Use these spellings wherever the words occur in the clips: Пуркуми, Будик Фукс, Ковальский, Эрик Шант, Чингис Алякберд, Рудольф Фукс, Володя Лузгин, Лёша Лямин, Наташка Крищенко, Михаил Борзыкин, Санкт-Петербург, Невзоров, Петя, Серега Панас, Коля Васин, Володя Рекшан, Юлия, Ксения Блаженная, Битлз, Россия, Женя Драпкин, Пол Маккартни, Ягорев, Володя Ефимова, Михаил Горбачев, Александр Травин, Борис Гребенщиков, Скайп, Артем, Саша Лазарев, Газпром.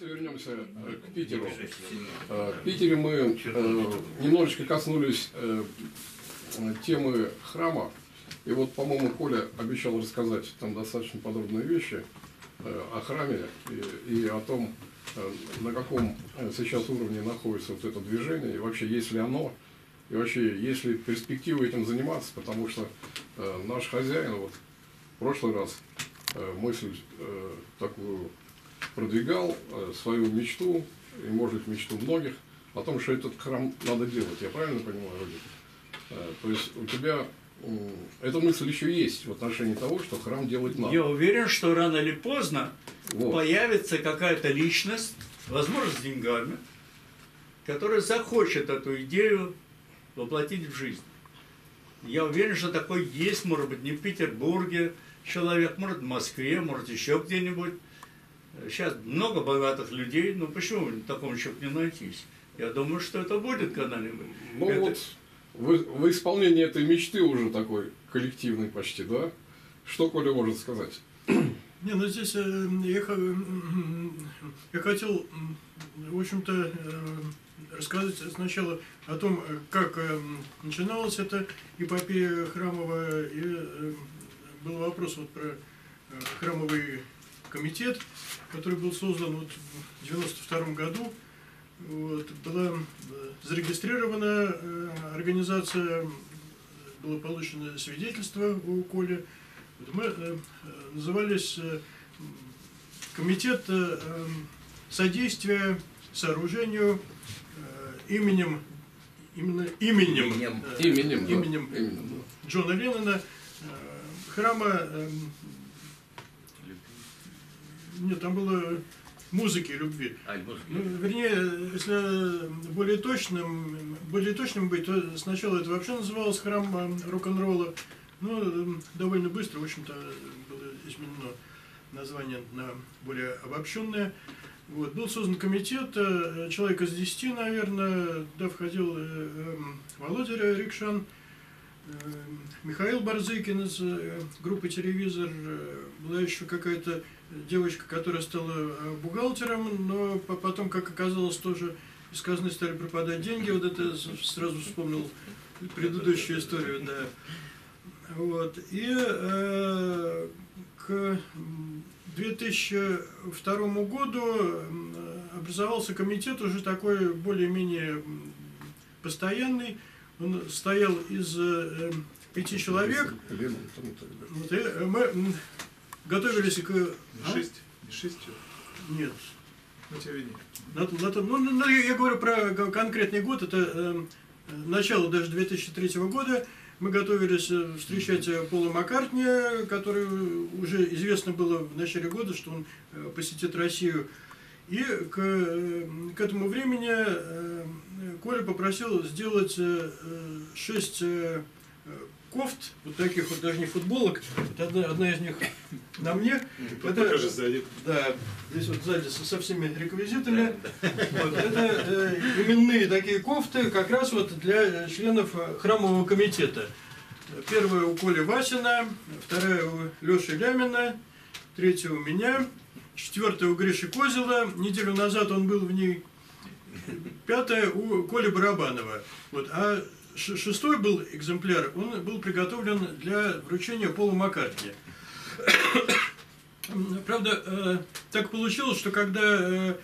Давайте вернемся к Питеру. В Питере мы немножечко коснулись темы храма. И вот, по-моему, Коля обещал рассказать там достаточно подробные вещи о храме и о том, на каком сейчас уровне находится вот это движение, и вообще есть ли оно, и вообще есть ли перспективы этим заниматься, потому что наш хозяин, вот в прошлый раз мысль такую продвигал, свою мечту, и может быть мечту многих, о том, что этот храм надо делать, я правильно понимаю, Рудик? То есть у тебя эта мысль еще есть в отношении того, что храм делать надо. Я уверен, что рано или поздно вот появится какая-то личность, возможно, с деньгами, которая захочет эту идею воплотить в жизнь. Я уверен, что такой есть, может быть, не в Петербурге человек, может, в Москве, может, еще где-нибудь. Сейчас много богатых людей, но почему такому человеку не найтись? Я думаю, что это будет когда-нибудь. Ну это... вот в исполнении этой мечты уже такой коллективный почти, да? Что Коля может сказать? Не, ну здесь я хотел, в общем-то, рассказать сначала о том, как начиналась эта эпопея храмовая. И был вопрос вот про храмовый комитет, который был создан вот в 1992 году. Вот, была зарегистрирована организация, было получено свидетельство у Коли. Вот мы назывались Комитет содействия сооружению именем, именно именем Джона Леннона храма, нет, там было музыки любви. Ну, вернее, если более точным быть, то сначала это вообще называлось храм рок-н-ролла, но довольно быстро, в общем-то, было изменено название на более обобщенное. Вот. Был создан комитет, человек из 10, наверное, туда входил Володя Рекшан, Михаил Борзыкин из группы «Телевизор», была еще какая-то девочка, которая стала бухгалтером, но потом, как оказалось, тоже из казны стали пропадать деньги. Вот это сразу вспомнил предыдущую историю, да. Вот. И к 2002 году образовался комитет уже такой более-менее постоянный. Он состоял из 5 человек. Вот, и мы готовились к... Шесть? Нет. Ну, я говорю про конкретный год, это начало даже 2003 года. Мы готовились встречать Пола Маккартни, который уже известно было в начале года, что он посетит Россию. И к этому времени Коля попросил сделать 6 кофт, вот таких вот, даже не футболок, вот одна из них на мне. Это же сзади. Да, здесь вот сзади со всеми реквизитами. Вот, это именные такие кофты как раз вот для членов храмового комитета. Первая у Коли Васина, вторая у Лёши Лямина, третья у меня, четвертая у Гриши Козила, неделю назад он был в ней, пятая у Коли Барабанова. Вот, а шестой был экземпляр, он был приготовлен для вручения Полу Маккартни. Правда, так получилось, что когда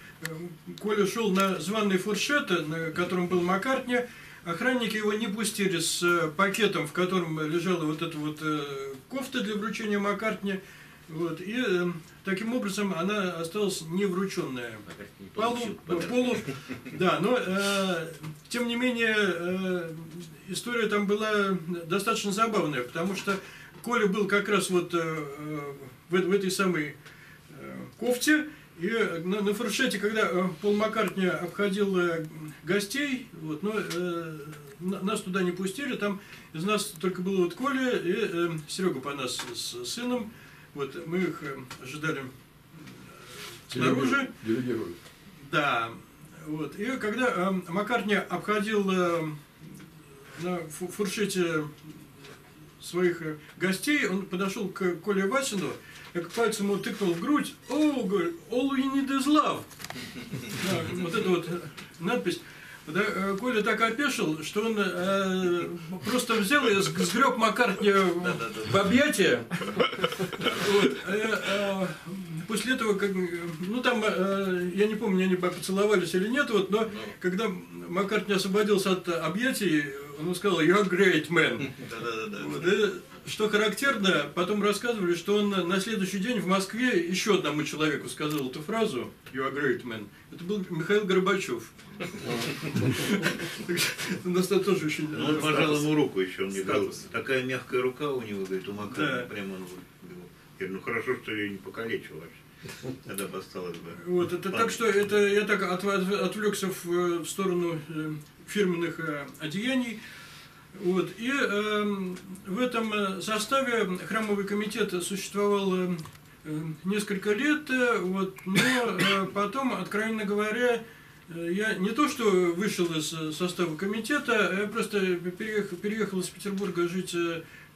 Коля шел на званый фуршет, на котором был Маккартни, охранники его не пустили с пакетом, в котором лежала вот эта вот кофта для вручения Маккартни. Вот, и таким образом она осталась неврученная Полу, да, но тем не менее история там была достаточно забавная, потому что Коля был как раз вот в этой самой кофте, и на фуршете, когда Пол Маккартни обходил гостей, вот, но нас туда не пустили, там из нас только было вот Коля и Серега Панас с сыном. Вот, мы их ожидали снаружи. Делегировали. Да. Вот. И когда Маккартни обходил на фуршете своих гостей, он подошел к Коле Васину, и пальцем ему тыкнул в грудь. «All you need is love». Вот эта вот надпись. Коля так опешил, что он просто взял и сгреб Маккартни в объятия. Вот. После этого, как, ну там, я не помню, они поцеловались или нет, вот, но когда Маккартни освободился от объятий, он сказал «You're a great man». Вот, и, что характерно, потом рассказывали, что он на следующий день в Москве еще одному человеку сказал эту фразу «You're a great man». Это был Михаил Горбачев. У нас это тоже очень... Он пожал ему руку еще, мне кажется. Такая мягкая рука у него, говорит, у Маккартни прямо... Ну хорошо, что ее не покалечил вообще. Тогда бы осталось бы. Вот, это так что это я так отвлекся в сторону фирменных одеяний. Вот. И в этом составе храмовый комитет существовал несколько лет, вот, но потом, откровенно говоря, я не то что вышел из состава комитета, я просто переехал из Петербурга жить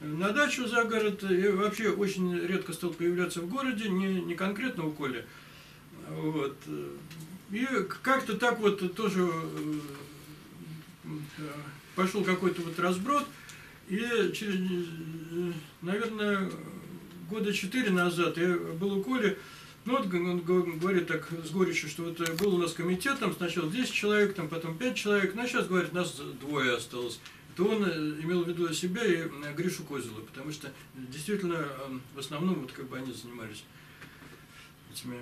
на дачу за город, и вообще очень редко стал появляться в городе, не конкретно у Коли. Вот. И как-то так вот тоже пошел какой-то вот разброд, и через, наверное, года 4 назад я был у Коли, ну вот он говорит так с горечью, что вот был у нас комитет, там сначала 10 человек, там потом 5 человек, но сейчас, говорит, нас двое осталось. То он имел в виду себя и Гришу Козила, потому что действительно в основном вот как бы они занимались этими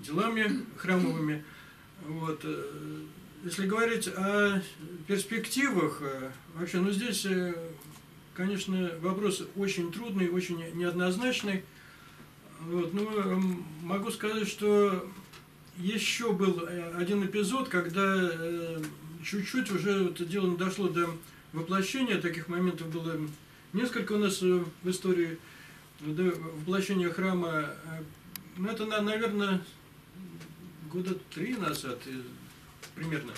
делами храмовыми. Вот. Если говорить о перспективах, вообще, ну здесь, конечно, вопрос очень трудный, очень неоднозначный. Вот. Но могу сказать, что еще был один эпизод, когда чуть-чуть уже вот дело не дошло до воплощение, таких моментов было несколько у нас в истории, воплощение храма, ну это, наверное, года 3 назад примерно.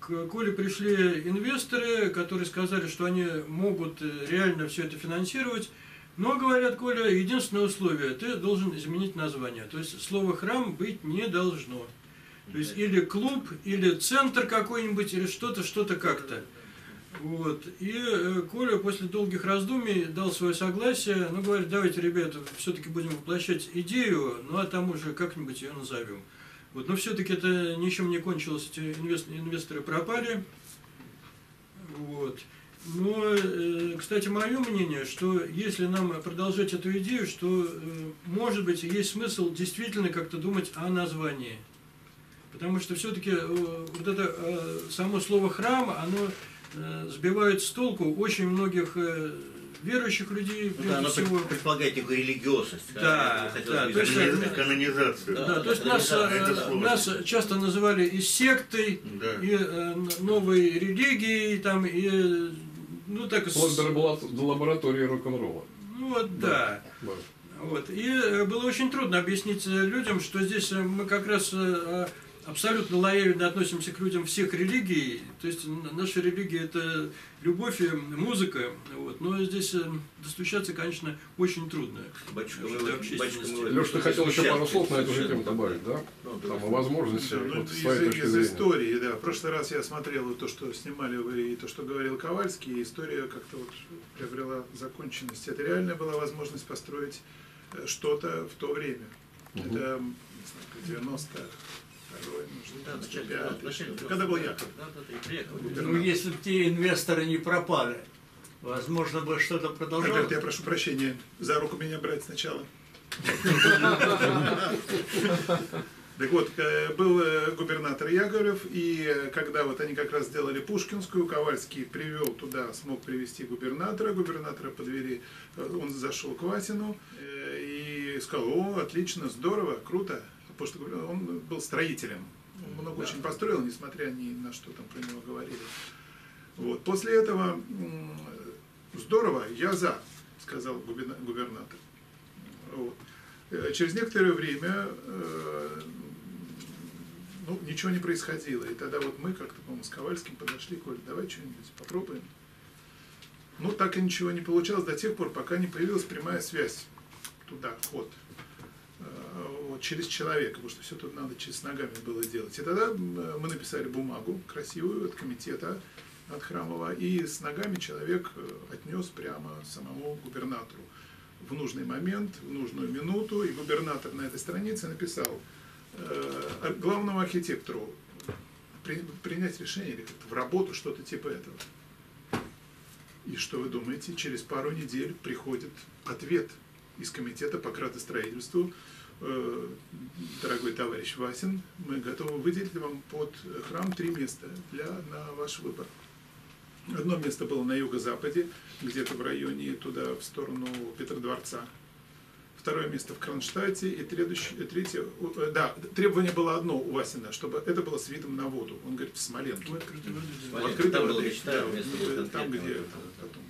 К Коле пришли инвесторы, которые сказали, что они могут реально все это финансировать, но, говорят, Коля, единственное условие, ты должен изменить название, то есть слово «храм» быть не должно. То есть или клуб, или центр какой-нибудь, или что-то как-то. Вот. И Коля после долгих раздумий дал свое согласие, ну, говорит, давайте, ребята, все-таки будем воплощать идею, ну, а там уже как-нибудь ее назовем. Вот. Но все-таки это ничем не кончилось, эти инвесторы пропали. Вот. Но, кстати, мое мнение, что если нам продолжать эту идею, что, может быть, есть смысл действительно как-то думать о названии. Потому что все-таки вот это само слово «храм», оно сбивает с толку очень многих верующих людей. Ну, да, оно предполагает некую религиозность. Да, да, то есть канонизацию. Да, то есть нас часто называли и сектой, да, и новой религией, там, и, ну так... До лаборатории рок-н-ролла. Ну вот, да. Да. Вот. И было очень трудно объяснить людям, что здесь мы как раз... абсолютно лояльно относимся к людям всех религий, то есть наша религия – это любовь и музыка, вот. Но здесь достучаться, конечно, очень трудно. Батюшка, Лёша, хотел еще пару слов на эту же тему добавить, да? Там о возможности, вот, из истории, да. В прошлый раз я смотрел то, что снимали вы, и то, что говорил Ковальский, и история как-то вот приобрела законченность. Это реально была возможность построить что-то в то время. Это 90-е. Когда был я? Ну, если бы те инвесторы не пропали, возможно бы что-то продолжалось. Роберт, я прошу прощения, за руку меня брать сначала. Так вот, был губернатор Ягорев, и когда вот они как раз сделали Пушкинскую, Ковальский привел туда, смог привести губернатора подвели, он зашел к Васину и сказал: о, отлично, здорово, круто. Потому что он был строителем, он много очень построил, несмотря ни на что там про него говорили. Вот. После этого здорово, я за, сказал губернатор. Вот. Через некоторое время ну, ничего не происходило. И тогда вот мы как-то, по-моему, с Ковальским подошли, Коль, давай что-нибудь попробуем. Ну, так и ничего не получалось до тех пор, пока не появилась прямая связь туда, ход. вот через человека, потому что все тут надо через ногами было делать. И тогда мы написали бумагу красивую от комитета, от Храмова, и с ногами человек отнес прямо самому губернатору в нужный момент, в нужную минуту. И губернатор на этой странице написал главному архитектору принять решение или в работу, что-то типа этого. И что вы думаете, через пару недель приходит ответ из комитета по градостроительству: дорогой товарищ Васин, мы готовы выделить вам под храм 3 места на ваш выбор. Одно место было на юго-западе, где-то в районе туда, в сторону Петродворца. Второе место в Кронштадте, и третье, да, требование было одно у Васина, чтобы это было с видом на воду. Он говорит, в Смоленск. Там, где потом.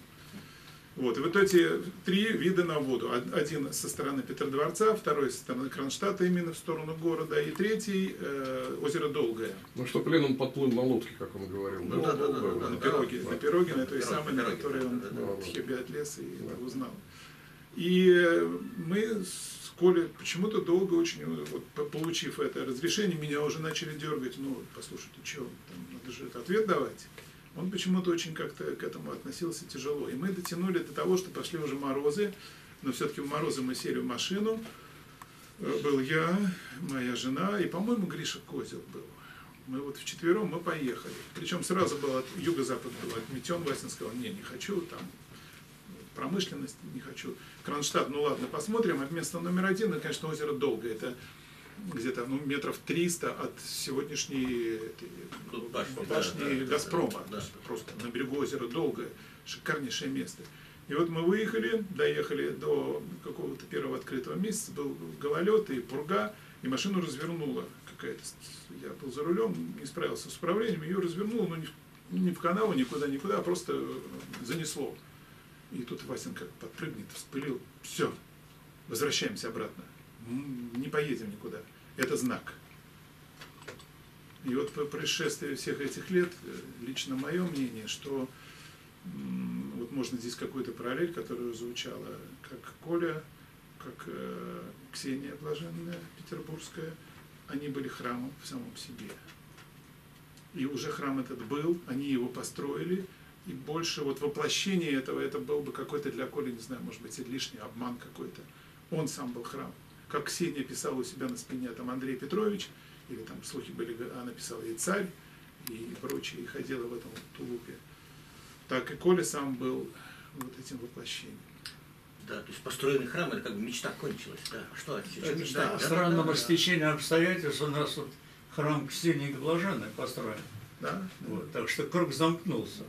Вот, и вот эти 3 вида на воду. Один со стороны Петродворца, второй со стороны Кронштадта, именно в сторону города, и третий озеро Долгое. Ну что, пленум подплыл на лодке, как он говорил. Ну, да, да, да, на пироге, на той самой, на которой он в Хебе отлез и узнал. И мы с Колей почему-то долго очень, вот, получив это разрешение, меня уже начали дергать, ну, послушай, ты чего, надо же ответ давать. Он почему-то очень как-то к этому относился тяжело. И мы дотянули до того, что пошли уже морозы, но все-таки в морозы мы сели в машину. Был я, моя жена и, по-моему, Гриша Козил был. Мы вот вчетвером мы поехали. Причем сразу был юго-запад был отметен, Васин сказал, не хочу, там промышленность, не хочу. Кронштадт, ну ладно, посмотрим. А место номер 1, это, конечно, озеро Долгое. Это где-то метров 300 от сегодняшней башни Газпрома, просто на берегу озера Долгое, шикарнейшее место. И вот мы выехали, доехали до какого-то первого открытого месяца, был гололед и пурга, и машину развернула какая-то, я был за рулем, не справился с управлением, ее развернуло, но не в канаву, никуда, а просто занесло. И тут Васин как подпрыгнет, вспылил, все, возвращаемся обратно. Не поедем никуда. Это знак. И вот по происшествии всех этих лет, лично мое мнение, что вот можно здесь какую-то параллель, которая звучала, как Коля, как Ксения Блаженная, петербургская, они были храмом в самом себе. И уже храм этот был, они его построили, и больше вот воплощение этого, это был бы какой-то для Коли, не знаю, может быть, и лишний обман какой-то. Он сам был храм. Как Ксения писала у себя на спине там Андрей Петрович, или там слухи были, она писала и царь, и прочее, и ходила в этом тулупе. Так и Коля сам был вот этим воплощением. Да, то есть построенный храм, это как бы мечта кончилась. Да. Что сейчас мечта? Да, странно, по стечению обстоятельств у нас вот храм Ксении Блаженной построен. Да? Вот, так что круг замкнулся.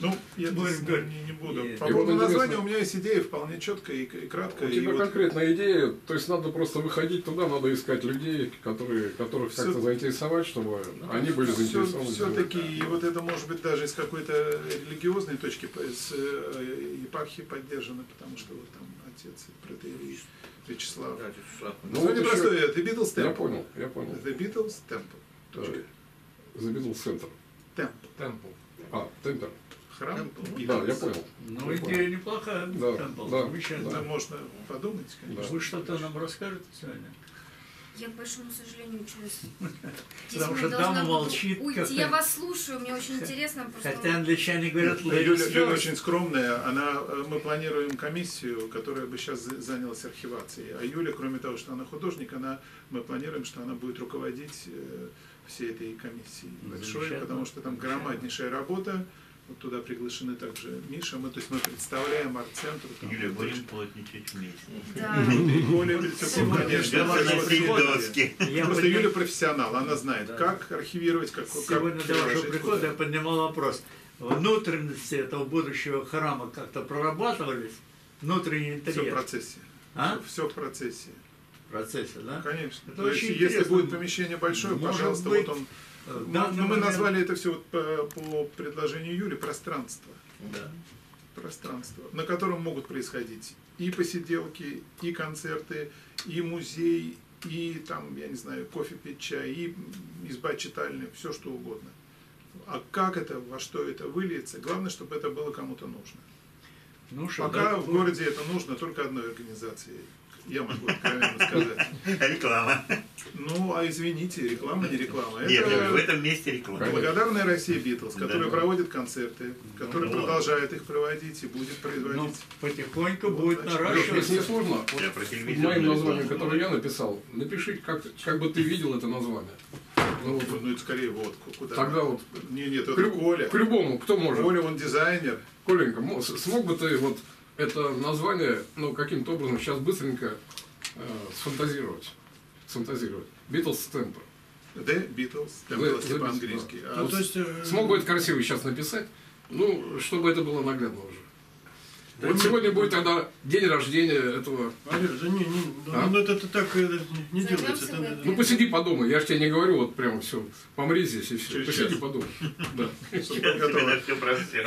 Ну, я не буду. По поводу названия у меня есть идея вполне четкая и краткая. У тебя конкретная идея, то есть надо просто выходить туда, надо искать людей, которых как-то заинтересовать, чтобы они были заинтересованы. Все-таки, и вот это может быть даже из какой-то религиозной точки, из епархии поддержано, потому что вот там отец протеерей Вячеслав. Ну, не простое, это Beatles Temple. Я понял, The Beatles Temple. The Beatles Center. Temple. А, Темпер. Храм? Да, я понял. Ну, идея неплохая. Да, да. Можно подумать, конечно. Вы что-то нам расскажете сегодня? Я, к большому сожалению, через 10 минут должна уйти. Я вас слушаю, мне очень интересно. Хотя англичане говорят, Юля очень скромная. Мы планируем комиссию, которая бы сейчас занялась архивацией. А Юля, кроме того, что она художник, мы планируем, что она будет руководить всей этой комиссии большой, потому что там громаднейшая работа. Вот туда приглашены также Миша. Мы представляем арт-центр. Юля, будем плотничать вместе. Да. Просто Юля профессионал, она знает, как архивировать, как сегодня до вашего прихода я поднимал вопрос. Внутренности этого будущего храма как-то прорабатывались? Внутренний интерьер? Все в процессе. Все в процессе. В процессе, да? Конечно. То есть, если будет помещение большое, пожалуйста, вот он... Да, мы назвали это все по предложению Юли пространство. Да. Пространство, на котором могут происходить и посиделки, и концерты, и музей, и там, я не знаю, кофе пить, чай, и изба читальня, все что угодно. А как это, во что это выльется, главное, чтобы это было кому-то нужно. Ну, пока в городе это нужно только одной организации. я могу откровенно сказать. Реклама. Ну, а извините, реклама не реклама. Нет, в этом месте реклама. Благодарная Россия Битлз, которая проводит концерты, которая продолжает их проводить и будет производить. Ну, потихоньку будет наращиваться. Если не сложно, вот моим названием, которое я написал, напиши, как бы ты видел это название. Ну, это скорее водку. Куда? Тогда вот. Нет, это Коля. К любому, кто может. Коля, он дизайнер. Коленька, смог бы ты вот это название, ну, каким-то образом сейчас быстренько сфантазировать? Битлз Темпер. Да, Битлз Темпер, типа по-английски. Да. Ну, смог бы это красиво сейчас написать, ну, чтобы это было наглядно уже. Да, вот нет, сегодня будет тогда день рождения этого... Олег, да ну это так не делается. Это... Ну посиди подумай, я же тебе не говорю, вот прямо все, помри здесь и все. Посиди подумай.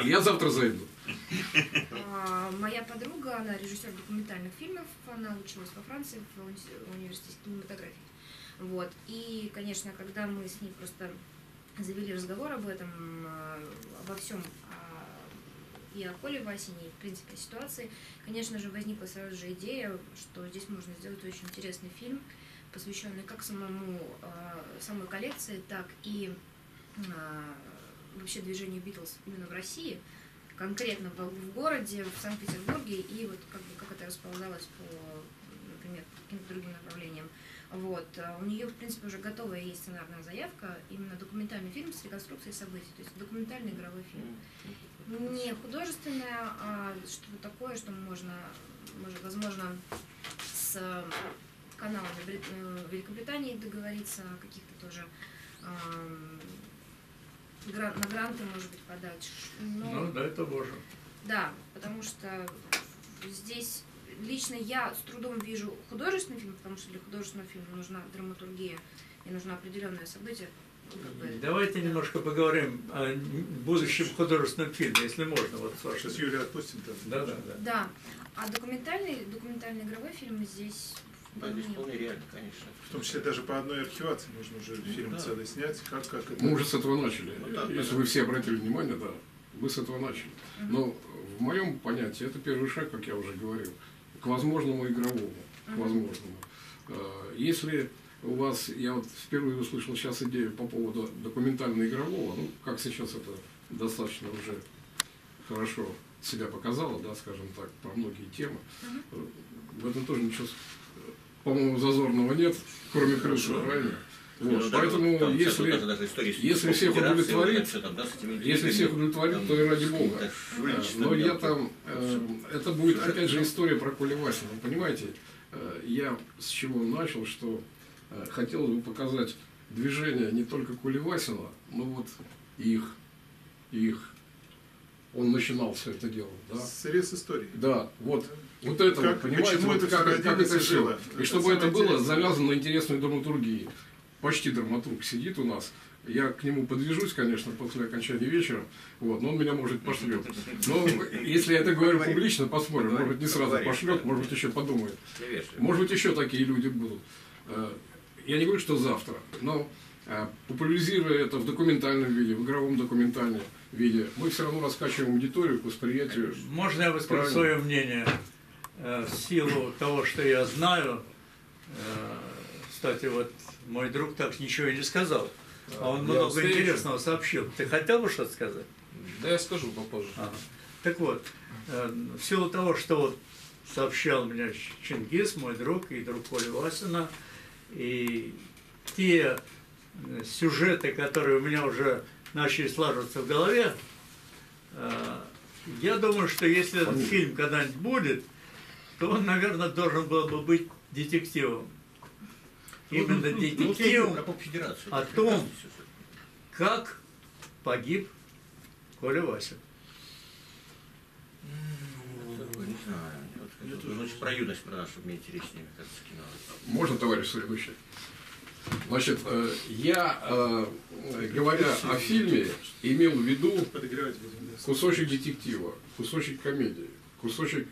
Я завтра зайду. Моя подруга, она режиссер документальных фильмов, она училась во Франции в университете кинематографии. Вот. И, конечно, когда мы с ней просто завели разговор об этом, обо всем, и о Коле Васине, и в принципе о ситуации, конечно же, возникла сразу же идея, что здесь можно сделать очень интересный фильм, посвященный как самой коллекции, так и вообще движению Битлз именно в России, конкретно в городе, в Санкт-Петербурге, и вот как бы как это расползалось по, например, каким-то другим направлениям. Вот. У нее, в принципе, уже готовая есть сценарная заявка, именно документальный фильм с реконструкцией событий, то есть документальный игровой фильм. Не художественное, а что-то такое, что можно, возможно, с каналами Великобритании договориться, каких-то тоже на гранты, может быть, подать. Но, ну, да, это можно. Да, потому что здесь... Лично я с трудом вижу художественный фильм, потому что для художественного фильма нужна драматургия и нужно определенное событие. Давайте немножко поговорим о будущем художественном фильме, если можно. Вот, сейчас Юлию отпустим. Да. А документальный игровой фильм здесь... Да, здесь вполне реально, конечно. В том числе даже по одной архивации можно уже фильм целый снять. Как это... Мы уже с этого начали. Ну, да, если вы все обратили внимание, да, вы с этого начали. Но в моем понятии это первый шаг, как я уже говорил, к возможному игровому, к возможному. Если у вас, я вот впервые услышал сейчас идею по поводу документально-игрового, ну, как сейчас это достаточно уже хорошо себя показало, да, скажем так, про многие темы, в этом тоже ничего, по-моему, зазорного нет, кроме крыши, правильно? Вот, ну, поэтому, там, если всех удовлетворит, то и ради бога. Но я там, это будет опять же история про Колю Васина. Вы понимаете, я с чего начал, что хотелось бы показать движение не только Коли Васина, но вот их. Он начинал все это дело. Да? Срез истории. Да, вот. Вот это, как, понимаете, вот, это как это все. И чтобы это было завязано на интересной драматургии. Почти драматург сидит у нас. Я к нему подвяжусь, конечно, после окончания вечера. Вот, но он меня, может, пошлет. Но если я это говорю публично, посмотрим. Может, не сразу пошлет, может быть, еще подумает. Может быть, еще такие люди будут. Я не говорю, что завтра, но популяризируя это в документальном виде, в игровом документальном виде, мы все равно раскачиваем аудиторию к восприятию. Можно я выскажу свое мнение? В силу того, что я знаю, кстати, вот мой друг так ничего и не сказал, а он много интересного сообщил. Ты хотел бы что-то сказать? Да, я скажу попозже. Так вот, в силу того, что вот сообщал мне Чингис, мой друг, и друг Коли Васина, и те сюжеты, которые у меня уже начали слаживаться в голове, я думаю, что если этот фильм когда-нибудь будет, то он, наверное, должен был бы быть детективом. Именно детектив о том, как погиб Коля Васин. Не знаю. Лучше про юность про нашу, мне интереснее, мне кажется, кино. Можно, товарищ следующий? Значит, я, говоря о фильме, имел в виду кусочек детектива, кусочек комедии, кусочек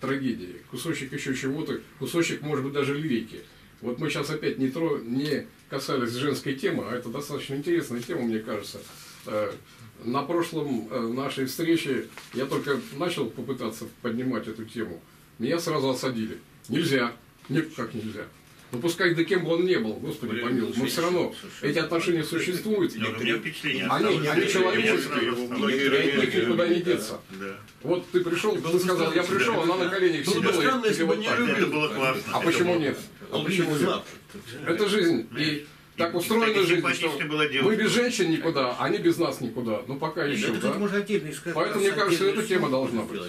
трагедии, кусочек еще чего-то, кусочек, может быть, даже лирики. Вот мы сейчас опять не касались женской темы, а это достаточно интересная тема, мне кажется. На прошлом нашей встрече я только начал попытаться поднимать эту тему. Меня сразу осадили. Нельзя. Никак нельзя. Ну пускай да кем бы он не был, господи помилуй, но все равно эти отношения существуют. Они человеческие, от них никуда не деться. Вот ты пришел, ты сказал, я пришел, она на коленях сидела. А почему нет? Это жизнь. И так устроена жизнь, что мы без женщин никуда, они без нас никуда. Ну пока еще, да? Поэтому, мне кажется, эта тема должна быть.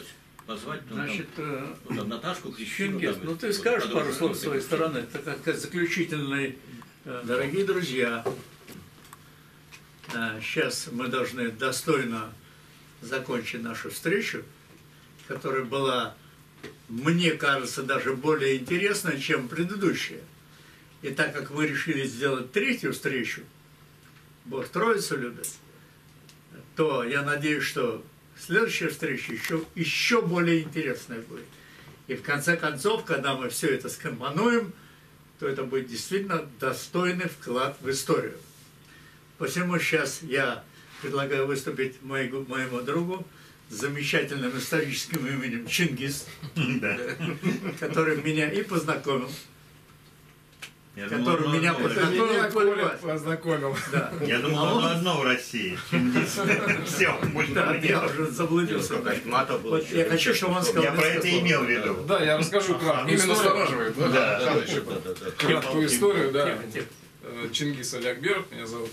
Позвать, значит, там, Наташку Крищенко. Чингис, ну ты скажешь пару слов с своей стороны, это как заключительный. Дорогие друзья, сейчас мы должны достойно закончить нашу встречу, которая была, мне кажется, даже более интересной, чем предыдущая. И так как мы решили сделать третью встречу, Бог Троицу любит, то я надеюсь, что следующая встреча еще более интересная будет. И в конце концов, когда мы все это скомпонуем, то это будет действительно достойный вклад в историю. Посему сейчас я предлагаю выступить моему другу с замечательным историческим именем Чингис, который меня и познакомил. Я который думал, меня познакомил. Да. Я думал, он одно в России. Все, да, я уже заблудился. Вот я хочу, чтобы он сказал. Я про это имел в виду. Да, я расскажу кратко. Именно настораживает. Краткую историю, да. Чингис Алякберд меня зовут.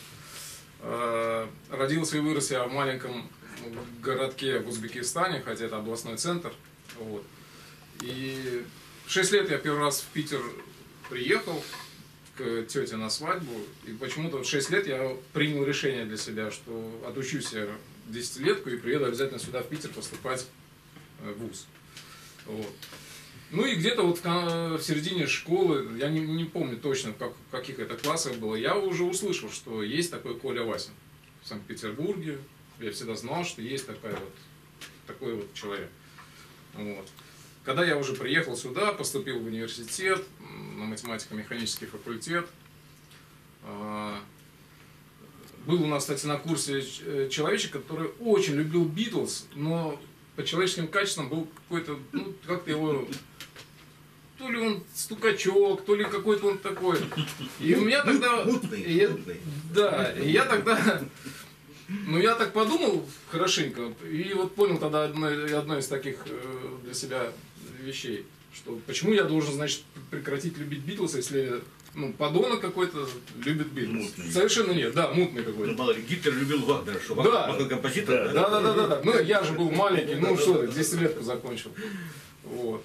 Родился и вырос я в маленьком городке в Узбекистане, хотя это областной центр. И 6 лет я первый раз в Питер приехал к тете на свадьбу, и почему-то в 6 лет я принял решение для себя, что отучусь я 10-летку и приеду обязательно сюда, в Питер, поступать в вуз. Вот. Ну и где-то вот в середине школы, я не помню точно, в каких это классах было, я уже услышал, что есть такой Коля Васин в Санкт-Петербурге. Я всегда знал, что есть такой вот человек. Вот. Когда я уже приехал сюда, поступил в университет, на математико-механический факультет, был у нас, кстати, на курсе человечек, который очень любил Битлз, но по человеческим качествам был какой-то, ну, как-то его, то ли он стукачок, то ли какой-то он такой. И у меня тогда... Да, и я тогда... Ну, я так подумал хорошенько, и вот понял тогда одно из таких для себя вещей, что почему я должен, значит, прекратить любить Битлз, если, ну, подонок какой-то любит Битлз. Совершенно нет, да, мутный какой-то. Ну, Гитлер любил Вагнера, что Вагнер композитор. Да. Ну, я же был маленький, ну что, 10-летку закончил. Вот.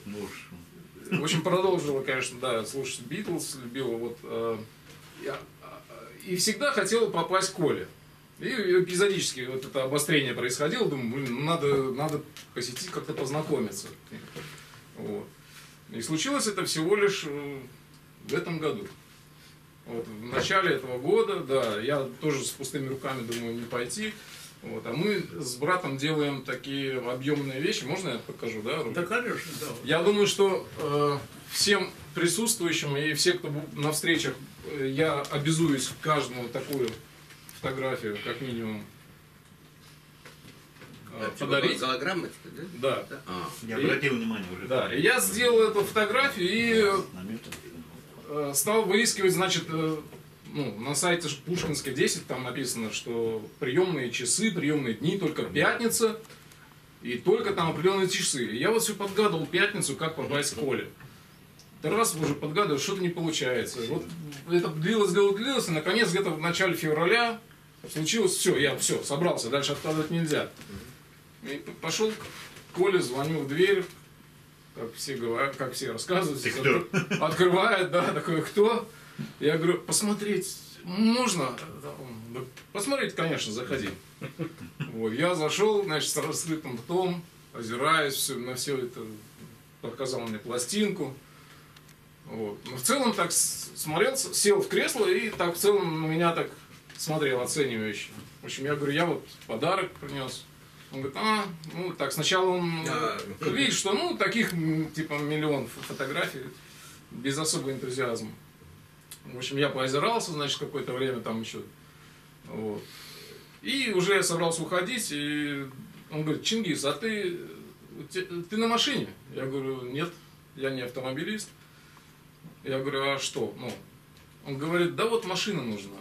В общем, продолжил, конечно, да, слушать Битлз, любил вот. И всегда хотел попасть к Коле. И эпизодически вот это обострение происходило, думаю, блин, надо посетить, как-то познакомиться. Вот. И случилось это всего лишь в этом году. Вот, в начале этого года, да, я тоже с пустыми руками думаю не пойти. Вот, а мы с братом делаем такие объемные вещи. Можно я покажу, да, Рубин? Да, конечно, да. Я думаю, что всем присутствующим и все, кто на встречах, я обязуюсь каждому такую фотографию, как минимум, подарить. Голограмма, да? Да. Я обратил внимание уже. Да, и я сделал эту фотографию и стал выискивать, значит, ну, на сайте Пушкинской 10 там написано, что приемные часы, приемные дни, только пятница и только там определенные часы. И я вот все подгадывал пятницу, как попасть в поле. Раз уже подгадываю, что-то не получается. Вот это длилось, и наконец где-то в начале февраля случилось все, я все, собрался, дальше откладывать нельзя. И пошел к Коле, звонил в дверь, как все рассказывают. Ты кто? Открывает, да, такой, кто? Я говорю, посмотреть можно? Посмотреть, конечно, заходи. Вот, я зашел, значит, с раскрытым ртом, озираясь на все это, показал мне пластинку. Вот. Но в целом так смотрел, сел в кресло и так в целом на меня так смотрел оценивающе. В общем, я говорю, я вот подарок принес. Он говорит, ну так, сначала он видит, что, ну, таких типа миллион фотографий, без особого энтузиазма. В общем, я поозирался, значит, какое-то время там еще. Вот. И уже я собрался уходить, и он говорит, Чингис, а ты на машине? Я говорю, нет, я не автомобилист. Я говорю, а что? Ну, он говорит, да вот машина нужна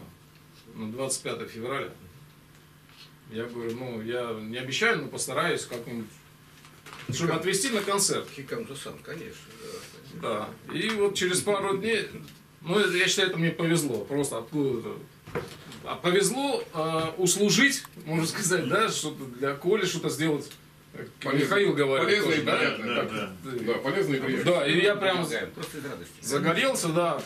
на 25 февраля. Я говорю, ну, я не обещаю, но постараюсь как-нибудь, чтобы отвезти на концерт. Хикам Дусан, конечно. Да. И вот через пару дней, ну, я считаю, это мне повезло, просто откуда-то. А повезло услужить, можно сказать, да, что-то для Коли что-то сделать. Михаил говорит. Полезно и приятно. Да, полезно и приятно. Да, и я прям загорелся, да,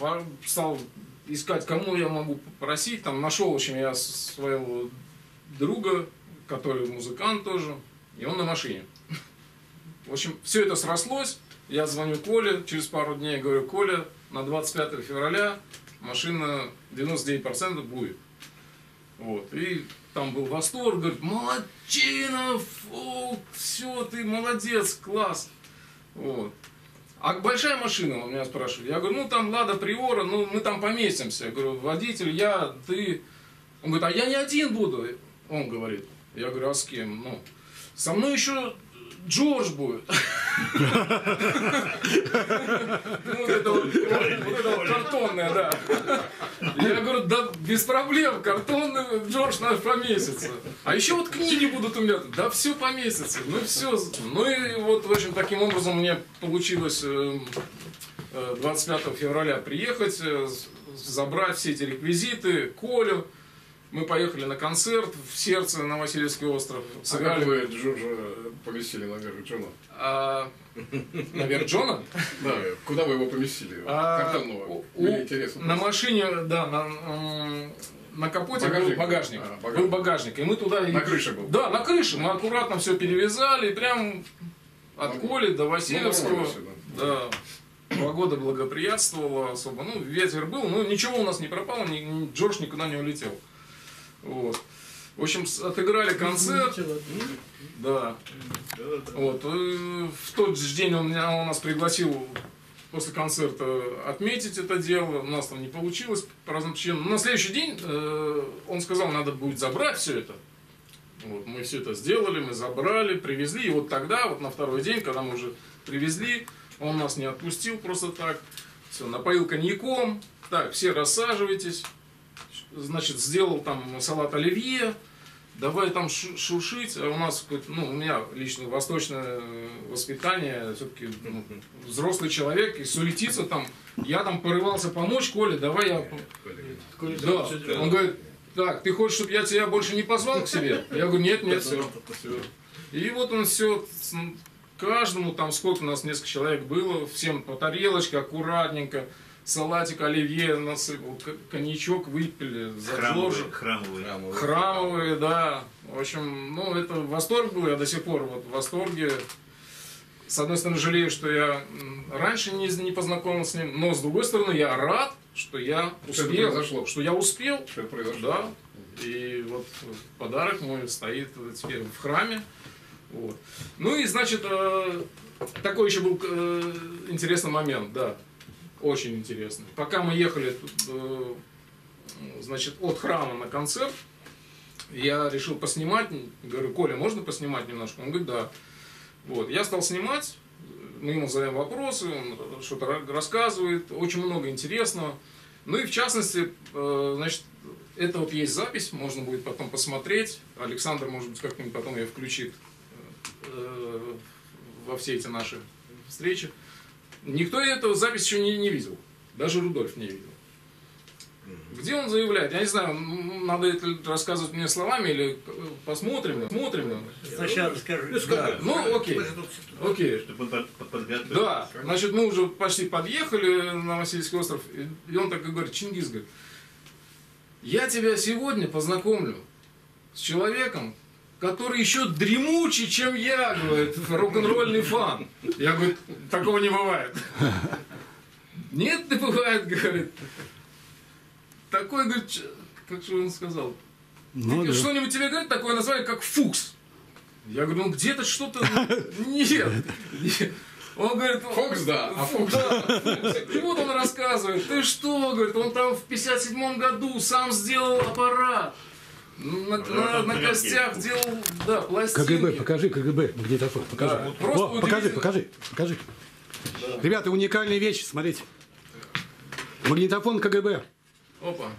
стал искать, кому я могу попросить. Там нашел, в общем, я своего друга, который музыкант тоже, и он на машине. В общем, все это срослось. Я звоню Коле через пару дней, говорю, Коля, на 25 февраля машина 99% будет. Вот. И там был восторг, говорит, молодчина, фу, все, ты молодец, класс. Вот. А большая машина, он меня спрашивает. Я говорю, ну там Лада Приора, ну мы там поместимся. Я говорю, водитель, я, ты. Он говорит, а я не один буду. Он говорит, я говорю, а с кем? Ну, со мной еще Джордж будет. Вот это вот картонная, да. Я говорю, да без проблем, картонный Джордж наш поместится. А еще вот книги будут у меня, да все поместится, ну все. Ну и вот, в общем, таким образом мне получилось 25 февраля приехать, забрать все эти реквизиты, Колю. Мы поехали на концерт в сердце, на Васильевский остров. Сыграли. А вы Джорджа поместили наверх Джона? Наверх Джона? Да. Куда вы его поместили? Картонного. Мне интересно. На машине, да, на капоте был багажник. Был багажник. И мы туда... На крыше был? Да, на крыше. Мы аккуратно все перевязали. Прям от Коли до Васильевского. Да. Погода благоприятствовала особо. Ну, ветер был, но ничего у нас не пропало. Джордж никуда не улетел. Вот. В общем, отыграли концерт. Да. Вот. В тот же день он нас пригласил после концерта отметить это дело. У нас там не получилось по разным причинам. На следующий день он сказал, надо будет забрать все это. Вот. Мы все это сделали, мы забрали, привезли. И вот тогда, вот на второй день, когда мы уже привезли, он нас не отпустил просто так. Все, напоил коньяком. Так, все рассаживайтесь. Значит, сделал там салат оливье, давай там шуршить. А у нас, ну, у меня лично восточное воспитание, все-таки ну, взрослый человек, и суетится там. Я там порывался помочь, Коля, давай я... Коля, да. Да. Он говорит, так, ты хочешь, чтобы я тебя больше не позвал к себе? Я говорю, нет, нет, все. И вот он все, каждому там, сколько у нас, несколько человек было, всем по тарелочке, аккуратненько. Салатик, оливье насыпал, коньячок выпили, задложили. Храмовые, да. В общем, ну, это восторг был, я до сих пор вот в восторге. С одной стороны, жалею, что я раньше не познакомился с ним, но с другой стороны, я рад, что я успел. Что произошло. Да. И вот подарок мой стоит теперь в храме. Вот. Ну и, значит, такой еще был интересный момент, да. Очень интересно. Пока мы ехали тут, значит, от храма на концерт, я решил поснимать. Говорю, Коля, можно поснимать немножко? Он говорит, да. Вот. Я стал снимать, мы ему задаем вопросы, он что-то рассказывает, очень много интересного. Ну и в частности, значит, это вот есть запись, можно будет потом посмотреть. Александр, может быть, как-нибудь потом ее включит во все эти наши встречи. Никто эту запись еще не видел. Даже Рудольф не видел. Где он заявляет? Я не знаю, надо это рассказывать мне словами или посмотрим. Сначала расскажи. Да. Ну, окей. Окей. Да. Значит, мы уже почти подъехали на Васильевский остров. И он так и говорит, Чингис, говорит, я тебя сегодня познакомлю с человеком, который еще дремучий, чем я, говорит, рок-н-ролльный фан. Я говорю, такого не бывает. Нет, не бывает, говорит. Такой, говорит, как же он сказал? Ну, да. Что-нибудь тебе, говорит, такое название, как Фукс. Я говорю, ну где-то что-то... Нет. Он говорит, Фукс, да. А Фукс, да. И вот он рассказывает, ты что, говорит, он там в 57-м году сам сделал аппарат. На костях делал, да, пластинки. КГБ, покажи, КГБ, магнитофон, покажи. Да, о, покажи, покажи, покажи. Да. Ребята, уникальная вещь, смотрите. Магнитофон КГБ. Опа.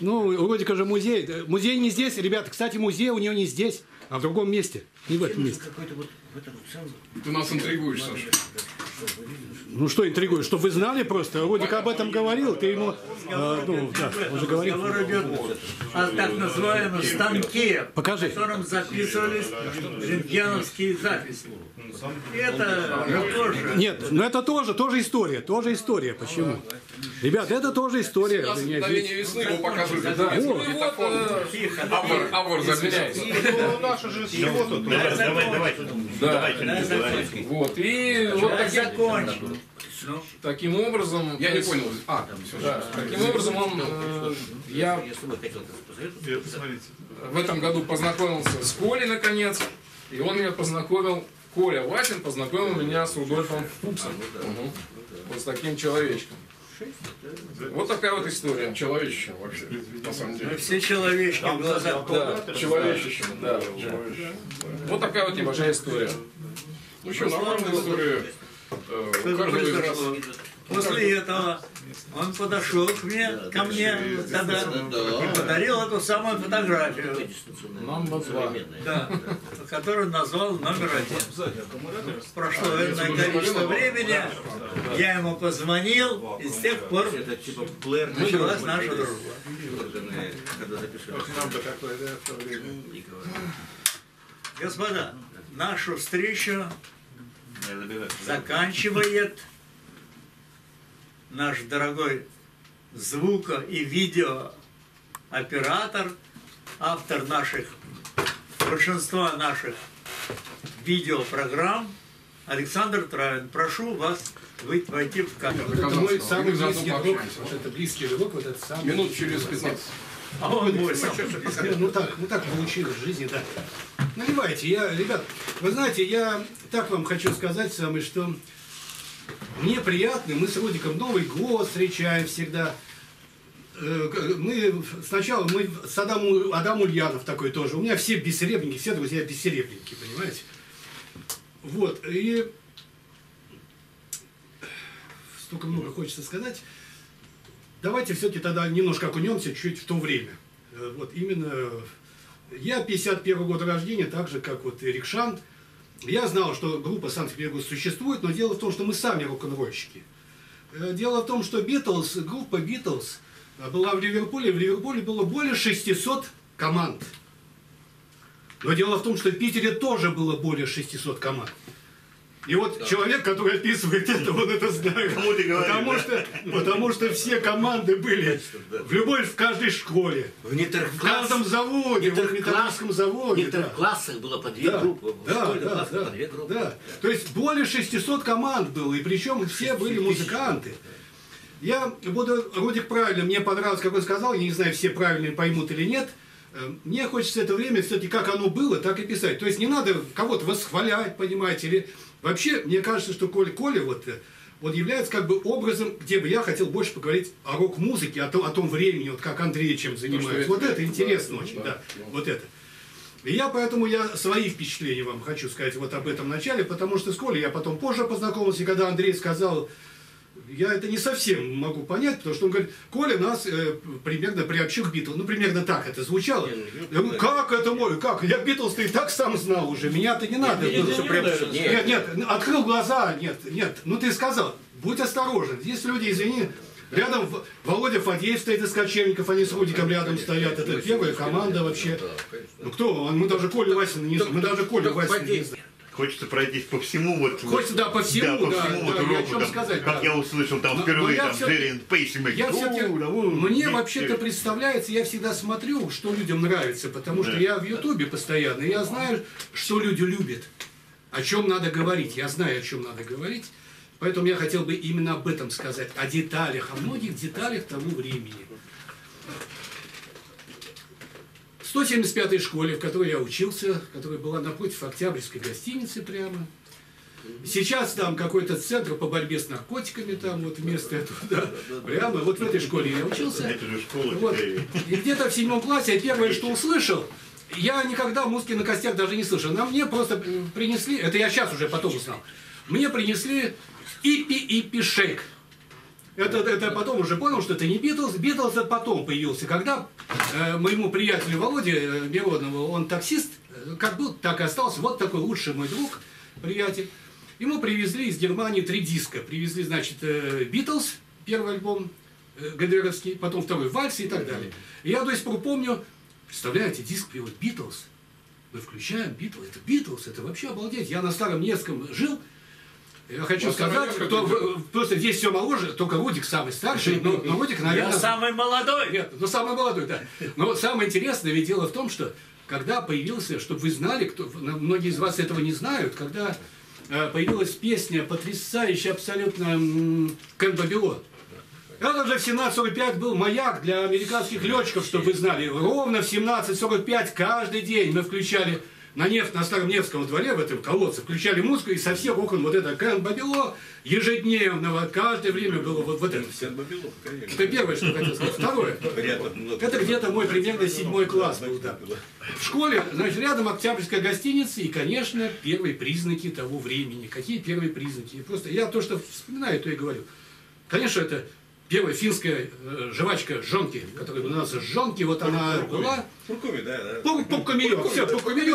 Ну, вроде же музей. Музей не здесь, ребята. Кстати, музей у него не здесь, а в другом месте. Не в этом месте. Ты нас интригуешь, Саша. Ну что интригуешь? Чтобы вы знали просто. Вроде об этом говорил. Ты ему... ну, да, уже говорил. О так называемом станке, покажи, в котором записывались рентгеновские записи. Это тоже... Нет, но это тоже история. Тоже история. Почему? Ребят, это тоже история. Сейчас мгновение весны его покажут. Авор заменяется. Ну, наша же всего тут. Давайте. Вот. И вот таким образом... Я не понял. А, да. Таким образом он... Я в этом году познакомился с Колей, наконец. И он меня познакомил... Коля Васин познакомил меня с Рудольфом Фуксом. Вот с таким человечком. Вот такая вот история. Человечище вообще, на самом деле. Все человечки в глазах. Да, человечище, да. Вот такая вот небольшая история. Ну еще нормальная история. После этого он подошел ко мне тогда и подарил эту самую фотографию, которую назвал номер 1. Прошло верное количество времени, я ему позвонил, и с тех пор началась наша дружба. Господа, нашу встречу заканчивает наш дорогой звуко- и видеооператор, автор большинства наших видеопрограмм Александр Травин. Прошу вас войти в камеру. Это мой самый близкий друг. Вот это близкий друг, вот это самый... Минут через 15. А он мой самый близкий. Ну так получилось в жизни, да. Наливайте. Ребят, вы знаете, я так вам хочу сказать, что... Мне приятно, мы с Рудиком Новый год встречаем всегда. Сначала мы с Адам Ульянов такой тоже. У меня все бессеребренники, все друзья бессеребренники, понимаете? Вот, и столько много хочется сказать. Давайте все-таки тогда немножко окунемся чуть в то время. Вот именно я 51-го года рождения, так же как вот Эрик Шант. Я знал, что группа Санкт-Петербург существует, но дело в том, что мы сами рок-н-ролльщики. Дело в том, что Битлз, группа Битлз была в Ливерпуле. В Ливерпуле было более 600 команд. Но дело в том, что в Питере тоже было более 600 команд. И вот человек, который описывает это, он это знает. Потому что все команды были в каждой школе, в каждом заводе, в металлургском заводе. В интерклассах было по 2 группы. То есть более 600 команд было, и причем все были музыканты. Я буду, Рудик правильно, мне понравилось, как он сказал, я не знаю, все правильно поймут или нет. Мне хочется это время, все-таки, как оно было, так и писать. То есть не надо кого-то восхвалять, понимаете, или... Вообще, мне кажется, что Коля вот, он является как бы образом, где бы я хотел больше поговорить о рок-музыке, о том времени, вот как Андрей чем занимается. Вот это интересно очень, да, вот это. И поэтому я свои впечатления вам хочу сказать вот об этом начале, потому что с Колей я потом позже познакомился, и когда Андрей сказал, я это не совсем могу понять, потому что он говорит, Коля нас примерно приобщил к Битлз. Ну, примерно так это звучало. Я говорю, как это мой? Как? Я Битлз-то и так сам знал уже. Меня-то не надо. Нет, открыл глаза, нет. Ну, ты сказал, будь осторожен. Здесь люди, извини, рядом Володя Фадеев стоит из Кочевников, они с Рудиком рядом стоят. Это первая команда вообще. Ну, кто? Мы даже Колю Васина не знаем. Хочется пройтись по всему, вот... Хочется, да, по всему, да, как я услышал там впервые, там, Джерри Пейсимэк. Мне вообще-то представляется, я всегда смотрю, что людям нравится, потому что я в Ютубе постоянно, я знаю, что люди любят, о чем надо говорить, я знаю, о чем надо говорить, поэтому я хотел бы именно об этом сказать, о деталях, о многих деталях того времени. В 175-й школе, в которой я учился, которая была напротив Октябрьской гостиницы прямо. Сейчас там какой-то центр по борьбе с наркотиками, там вот вместо этого, да, прямо. Вот в этой школе я учился. Вот. И где-то в 7-м классе я первое, что услышал, я никогда музыки на костях даже не слышал. Нам мне просто принесли, это я сейчас уже потом узнал, мне принесли ипи-ипи-шейк. Это потом уже понял, что это не Битлз. Битлз потом появился, когда моему приятелю Володе Миронову, он таксист, как был, так и остался, вот такой лучший мой друг, приятель. Ему привезли из Германии 3 диска. Привезли, значит, Битлз, первый альбом ГДРовский, потом второй вальс и так далее. И я до сих пор помню, представляете, диск приводит Битлз. Мы включаем Битлз, это вообще обалдеть. Я на Старом Невском жил. Я хочу сказать, что просто здесь все моложе, только Рудик самый старший, но Рудик, наверное... Я самый молодой! Нет, ну самый молодой, да. Но самое интересное ведь дело в том, что когда появился, чтобы вы знали, кто, многие из вас этого не знают, когда появилась песня потрясающая абсолютно «Кэн Бабилон». Это же в 17:45 был маяк для американских летчиков, чтобы вы знали. Ровно в 17:45 каждый день мы включали... на Старом Невском дворе, в этом колодце, включали музыку, и со всех окон вот это «Кэн Бабило» ежедневного, каждое время было вот это. Это первое, что хотел сказать. Второе. Это где-то мой примерно 7 класс был. Да. В школе, значит, рядом Октябрьская гостиница, и, конечно, первые признаки того времени. Какие первые признаки? Просто я то, что вспоминаю, то и говорю. Конечно, это первая финская жвачка жонки, которая называется жонки, вот она была. Пуркуми, да. Пуркуми,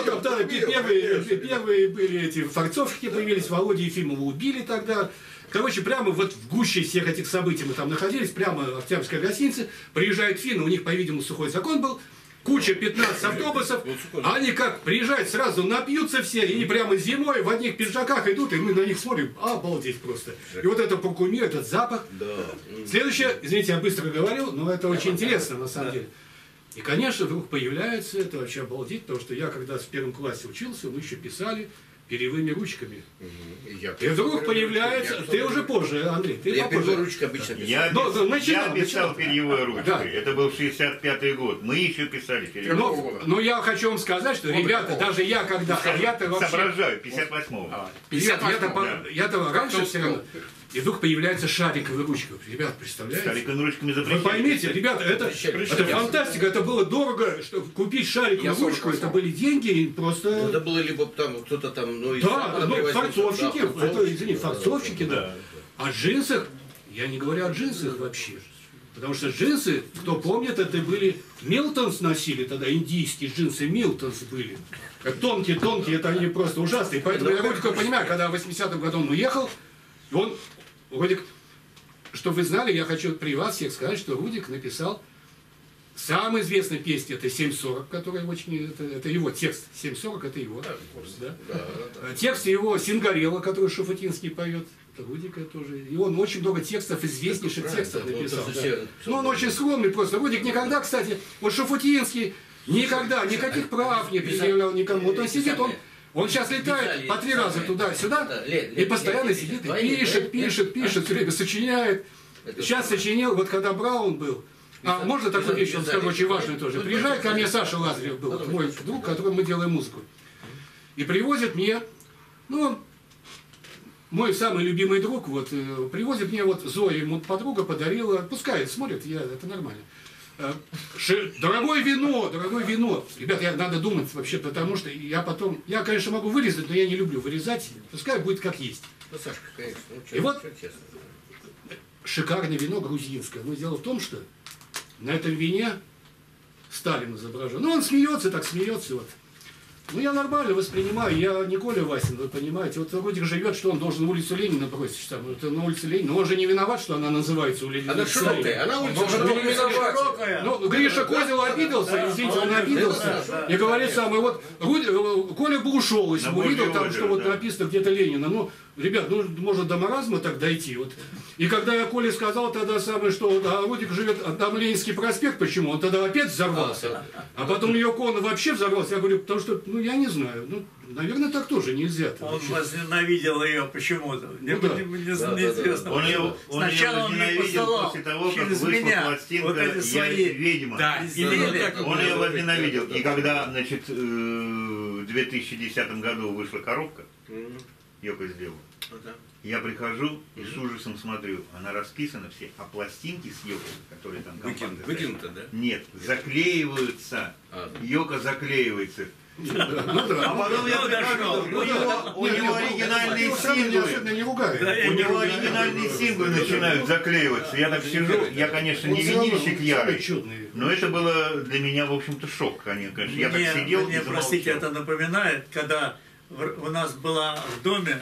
тогда первые были эти форцовки появились, Володя Ефимова убили тогда. Короче, прямо вот в гуще всех этих событий мы там находились, прямо в Октябрьской гостинице. Приезжают финны, у них, по-видимому, сухой закон был. Куча 15 автобусов, они как приезжают, сразу напьются все, и прямо зимой в одних пиджаках идут, и мы на них смотрим, обалдеть просто. И вот это пуркуми, этот запах. Следующее, извините, я быстро говорил, но это очень интересно на самом деле. И, конечно, вдруг появляется, это вообще обалдеть, потому что я, когда в 1 классе учился, мы еще писали перьевыми ручками. И вдруг появляется... Ты уже позже, Андрей, ты попозже. Ручка обычно я писал перьевой ручкой. Да. Это был 65-й год. Мы еще писали перьевой ручкой. Но я хочу вам сказать, что, ребята, даже я когда... Я-то вообще... Соображаю, 58-го. Я-то раньше все равно... И вдруг появляется шариковая ручка. Ребят, представляете? Шариковыми ручками запрещено. Вы поймите, ребята, это фантастика. Это было дорого, чтобы купить шариковую ручку. Это были деньги и просто... Это было либо там кто-то там... Да, форцовщики. Извини, форцовщики, да. О джинсах, я не говорю о джинсах вообще. Потому что джинсы, кто помнит, это были... Милтонс носили тогда, индийские джинсы Милтонс были. Тонкие-тонкие, это они просто ужасные. Поэтому я только понимаю, когда в 80-м году он уехал, он... Рудик, чтобы вы знали, я хочу при вас всех сказать, что Рудик написал самую известную песню, это 7:40, которая очень... Это его текст, 7:40 это его. Да, да? Да. Текст его «Сингарелла», который Шуфутинский поет, это Рудика тоже. И он очень много текстов, известнейших текстов написал. Да. Но он очень скромный просто. Рудик никогда, кстати, вот Шуфутинский никогда никаких прав не предъявлял никому. Вот он сидит, он сейчас летает по 3 раза туда-сюда и постоянно сидит и пишет, все время сочиняет. Сейчас сочинил, вот когда Браун был. А можно такую вещь, он сказал, очень важную тоже. Приезжает ко мне Саша Лазарев был, мой друг, которому мы делаем музыку. И привозит мне, ну, мой самый любимый друг, вот, привозит мне, вот, Зоя ему подруга подарила, пускай смотрит, это нормально. Дорогое вино, ребят, надо думать вообще, потому что я потом, я, конечно, могу вырезать, но я не люблю вырезать, пускай будет как есть. Ну, Сашка, конечно, и вот шикарное вино грузинское. Но дело в том, что на этом вине Сталин изображен. Ну, он смеется, так смеется, вот. Ну, я нормально воспринимаю, я не Коля Васин, вы понимаете. Вот Рудик живет, что он должен улицу Ленина бросить, там, это на улице Ленина. Но он же не виноват, что она называется улица Ленина. Она широкая, она улица Ленина. Ну, Гриша Козил обиделся, извините, он обиделся. И говорит сам, и вот Коля бы ушел, если бы увидел, там, что вот написано где-то Ленина. Ну, ребят, ну, может до маразма так дойти, вот. И когда я Коле сказал тогда самое, что Рудик живет, там Ленинский проспект, почему? Он тогда опять взорвался. А потом ее кон вообще взорвался. Я говорю, потому что, ну, я не знаю, ну, наверное, так тоже нельзя. Он возненавидел ее почему-то. Неизвестно. Сначала он ее возненавидел после того, как вышла пластинка «Я ведьма». Он ее возненавидел. И когда, значит, в 2010 году вышла коробка, Йоко сделал. Я прихожу и с ужасом смотрю, она расписана все, а пластинки с Йоко, которые там компанты... Выкинуто, да? Нет, заклеиваются. Йоко заклеивается. А потом я дошел. У него оригинальные символы начинают заклеиваться. Я так сижу, я, конечно, не винильщик ярый, но это было для меня, в общем-то, шок. Я так сидел. Мне, простите, это напоминает, когда у нас была в доме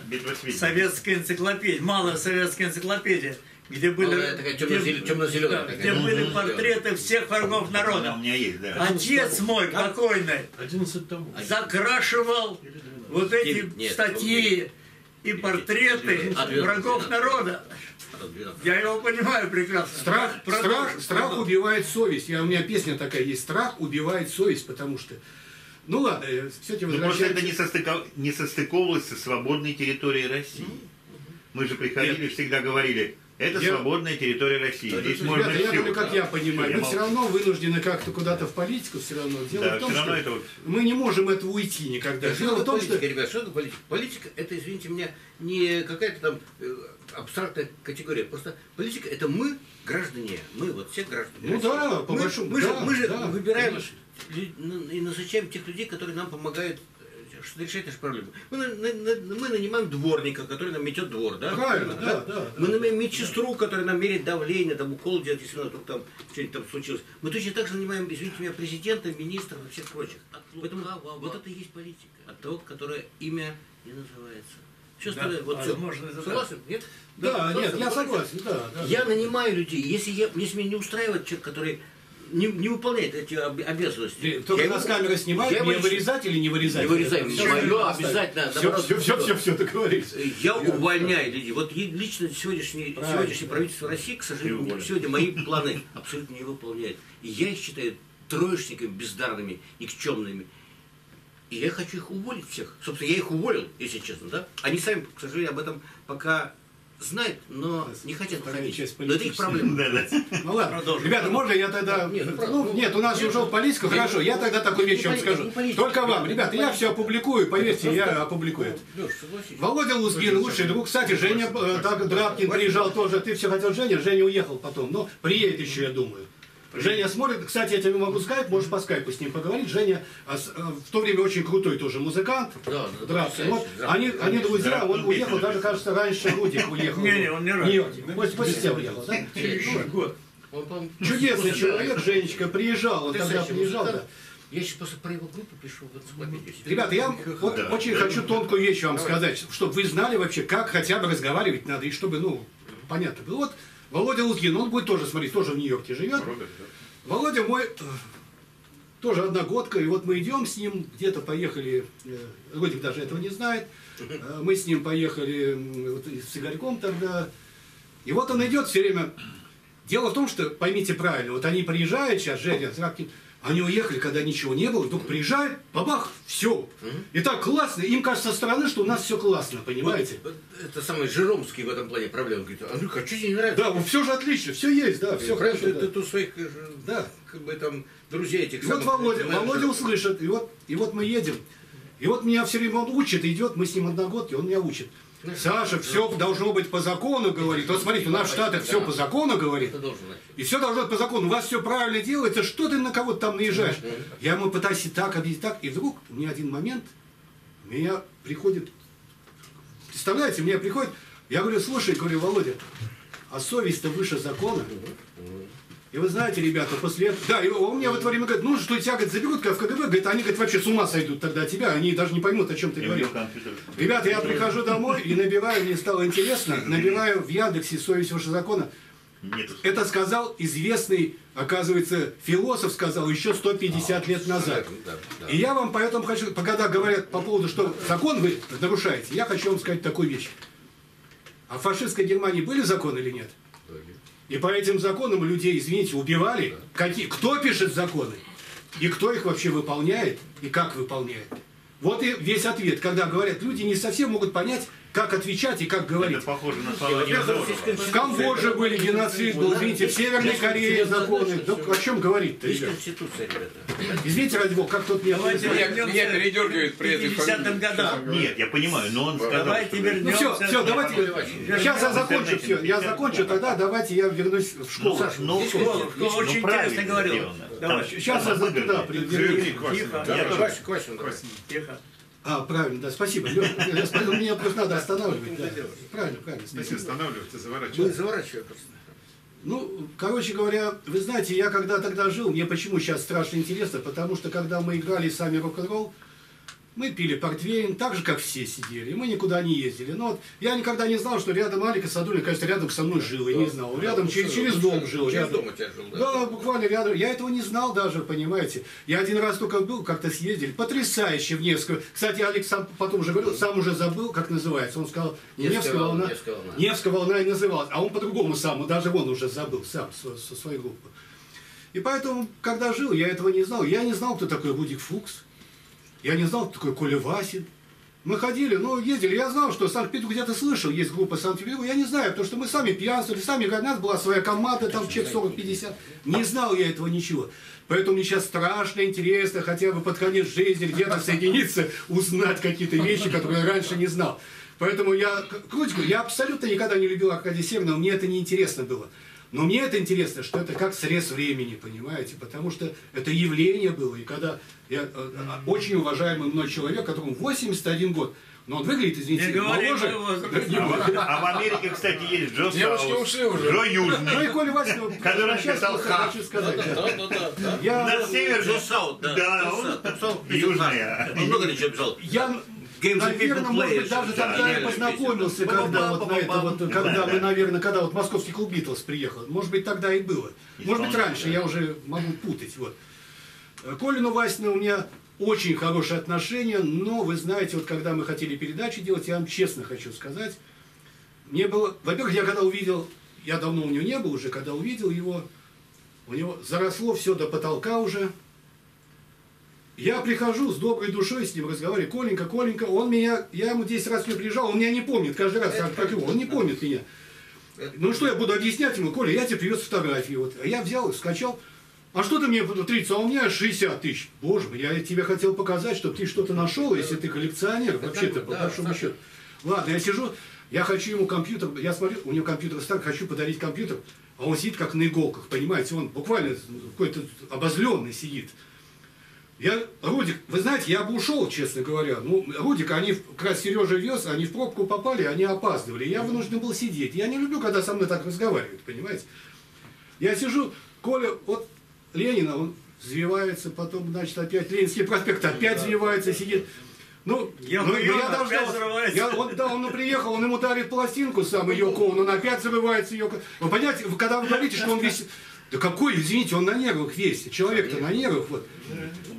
советская энциклопедия, малая советская энциклопедия, где были, где были портреты всех врагов народа. У меня есть, да. Отец мой покойный закрашивал вот эти статьи и портреты врагов народа. Я его понимаю прекрасно. Страх убивает совесть. У меня песня такая есть. Страх убивает совесть, потому что... Ну ладно, кстати, возвращаюсь. Это не состыковалось со свободной территорией России. Мы же приходили, всегда говорили... Это свободная территория России. Здесь можно все. Я говорю, как я понимаю, мы все равно вынуждены как-то куда-то в политику, все равно. Дело в том, что мы не можем этого уйти никогда. Дело в том, что... Ребят, что это политика? Политика, это, извините меня, не какая-то там абстрактная категория. Просто политика, это мы, граждане. Мы вот все граждане. Ну да, по большому. Мы же выбираем и назначаем тех людей, которые нам помогают решать наши проблемы. Мы нанимаем дворника, который нам метет двор, да? Правильно, да. Мы нанимаем медсестру, которая нам мерит давление, там укол делает, если вдруг там что-нибудь там случилось. Мы точно так же нанимаем, извините меня, президента, министров и всех прочих. Поэтому вот это и есть политика. От того, которое имя не называется. Все остальное, вот все. Согласен? Нет? Да, нет, я согласен. Я нанимаю людей. Если меня не устраивает человек, который... Не выполняет эти обязанности. Только нас камера снимает, не вырезать или не вырезать? Не вырезаем. Обязательно. Все, договорились. Я увольняю людей. Вот лично сегодняшнее правительство России, к сожалению, сегодня мои планы абсолютно не выполняет. И я их считаю троечниками, бездарными, никчемными. И я хочу их уволить всех. Собственно, я их уволил, если честно, да? Они сами, к сожалению, об этом пока... Знают, но не хотят проходить. Но это их проблема. Ну ладно, ребята, можно я тогда... Нет, у нас уже в политику, хорошо, я тогда такую вещь вам скажу. Только вам, ребята, я все опубликую, поверьте, я опубликую. Володя Лузгин, лучший друг. Кстати, Женя Драпкин приезжал тоже. Ты все хотел Женя, Женя уехал потом, но приедет еще, я думаю. Женя смотрит, кстати, я тебе могу скайп, можешь по скайпу с ним поговорить. Женя в то время очень крутой тоже музыкант. Вот, они друзья, он уехал, даже, кажется, раньше Рудик уехал. Не, он не раньше. После тебя уехал, да? Чудесный человек, Женечка, приезжал, он тогда приезжал, да. Я сейчас просто про его группу пишу. Ребята, я очень хочу тонкую вещь вам сказать, чтобы вы знали вообще, как хотя бы разговаривать надо, и чтобы, ну, понятно было. Вот. Володя Лузгин, он будет тоже, смотри, тоже в Нью-Йорке живет. Роберт, да. Володя мой, тоже одногодка, и вот мы идем с ним, где-то поехали, Рудик даже этого не знает, мы с ним поехали вот, с Игорьком тогда, и вот он идет все время. Дело в том, что, поймите правильно, вот они приезжают сейчас, Женя, они уехали, когда ничего не было, вдруг приезжают, бабах, все. И так классно, им кажется со стороны, что у нас все классно, понимаете? Это самый Жиромский в этом плане проблема. Говорит, а что тебе не нравится? Да, все же отлично, все есть, да, все хорошо. Ты тут своих, как бы там, друзей этих самых... Вот Володя услышит, и вот мы едем, и вот меня все время он учит, идет, мы с ним одногодки, он меня учит. Саша, все должно быть по закону, говорит. Вот смотрите, у нас в Штатах все по закону, говорит. И все должно быть по закону. У вас все правильно делается, что ты на кого-то там наезжаешь? Я ему пытаюсь и так объяснить, так. И вдруг у меня один момент, меня приходит, представляете, меня приходит, я говорю, слушай, говорю, Володя, а совесть-то выше закона. И вы знаете, ребята, после этого... Да, и он мне в это время говорит, ну, что тебя, говорит, заберут в КГБ, говорит, они, говорит, вообще с ума сойдут тогда от тебя, они даже не поймут, о чем ты говоришь. Ребята, я прихожу домой и набираю, мне стало интересно, набираю в Яндексе «Совесть выше закона». Нет. Это сказал известный, оказывается, философ, сказал еще 150 лет назад. И я вам поэтому хочу, когда говорят по поводу, что закон вы нарушаете, я хочу вам сказать такую вещь. А в фашистской Германии были законы или нет? И по этим законам людей, извините, убивали. Кто пишет законы? И кто их вообще выполняет? И как выполняет? Вот и весь ответ. Когда говорят, люди не совсем могут понять, Как отвечать и как говорить. Это похоже на слова Невзорова. В Камбодже были геноцид, был, видите, в Северной Корее законы. Да, о чем говорить-то, ребята? Извините, ради бога, как тут не говорит. Меня передергивает при этом. 50-м годам. Нет, я понимаю, но он сказал. Ну все, давайте. Сейчас я закончу все. Я закончу, тогда давайте я вернусь в школу. Саша, ну очень интересно говорил. Сейчас я тихо. А, правильно, да, спасибо. Мне просто надо останавливать. Да. Правильно, спасибо. Если останавливать, то заворачивать. Заворачиваю просто. Ну, короче говоря, вы знаете, я когда тогда жил, мне почему сейчас страшно интересно, потому что когда мы играли сами рок-н-ролл, мы пили портвейн, так же, как все сидели, мы никуда не ездили. Но вот я никогда не знал, что рядом Алика Садули, кажется, рядом со мной жил, я не знал. Рядом, через дом жил. Через дом у тебя жил, да? Да, буквально рядом. Я этого не знал даже, понимаете. Я один раз только был, как-то съездили. Потрясающе в Невском. Кстати, Алик сам потом уже говорил, сам уже забыл, как называется. Он сказал, Невская волна. Невская волна и называлась. А он по-другому сам, даже он уже забыл, сам, со своей группой. И поэтому, когда жил, я этого не знал. Я не знал, кто такой Будик Фукс. Я не знал, кто такой Коля Васин. Мы ходили, ну, ездили. Я знал, что Санкт-Петербург, где-то слышал, есть группа Санкт-Петербург. Я не знаю, потому что мы сами пьянствовали, сами, у нас была своя команда, там человек 40-50. Не знал я этого ничего. Поэтому мне сейчас страшно интересно хотя бы под конец жизни где-то соединиться, узнать какие-то вещи, которые я раньше не знал. Поэтому я, короче говоря, я абсолютно никогда не любил Аркадия Северного, мне это не интересно было. Но мне это интересно, что это как срез времени, понимаете, потому что это явление было. И когда я очень уважаемый мной человек, которому 81 год, но он выглядит, извините, моложе. А в Америке, кстати, есть Джо Саут, Джо Южный, ну и Коля Васин, который писал «Ха». На север Джо Саут, да, он писал «Южный». Он много ничего писал. Наверное, может быть, даже тогда я познакомился, когда мы, наверное, когда вот московский клуб «Битлз» приехал. Может быть, тогда и было. Может быть, раньше, я уже могу путать. Вот. Колину Васину у меня очень хорошие отношения, но, вы знаете, вот когда мы хотели передачи делать, я вам честно хочу сказать, мне было... Во-первых, я когда увидел, я давно у него не был уже, когда увидел его, у него заросло все до потолка уже. Я прихожу с доброй душой, с ним разговариваю, Коленька, Коленька, он меня, я ему 10 раз приезжал, он меня не помнит, каждый раз, как его, он не помнит меня. Ну что я буду объяснять ему, Коля, я тебе привез фотографии, вот, а я взял, скачал, а что ты мне 30, а у меня 60 тысяч, боже мой, я тебе хотел показать, чтобы ты что-то нашел, если ты коллекционер, вообще-то, по большому счету. Ладно, я сижу, я хочу ему компьютер, я смотрю, у него компьютер старый, хочу подарить компьютер, а он сидит как на иголках, понимаете, он буквально какой-то обозленный сидит. Я, Рудик, вы знаете, я бы ушел, честно говоря. Ну, Рудик, они, как раз Сережа вез, они в пробку попали, они опаздывали. Я вынужден был сидеть. Я не люблю, когда со мной так разговаривают, понимаете? Я сижу, Коля, вот Ленина, он взвивается, потом, значит, опять Ленинский проспект, опять взвивается, сидит. Ну, я дождался. Он приехал, он ему дарит пластинку, сам ее кол, он опять взрывается ее. Вы понимаете, когда вы говорите, что он весь... Да какой, извините, он на нервах весь, человек-то на нервах, вот.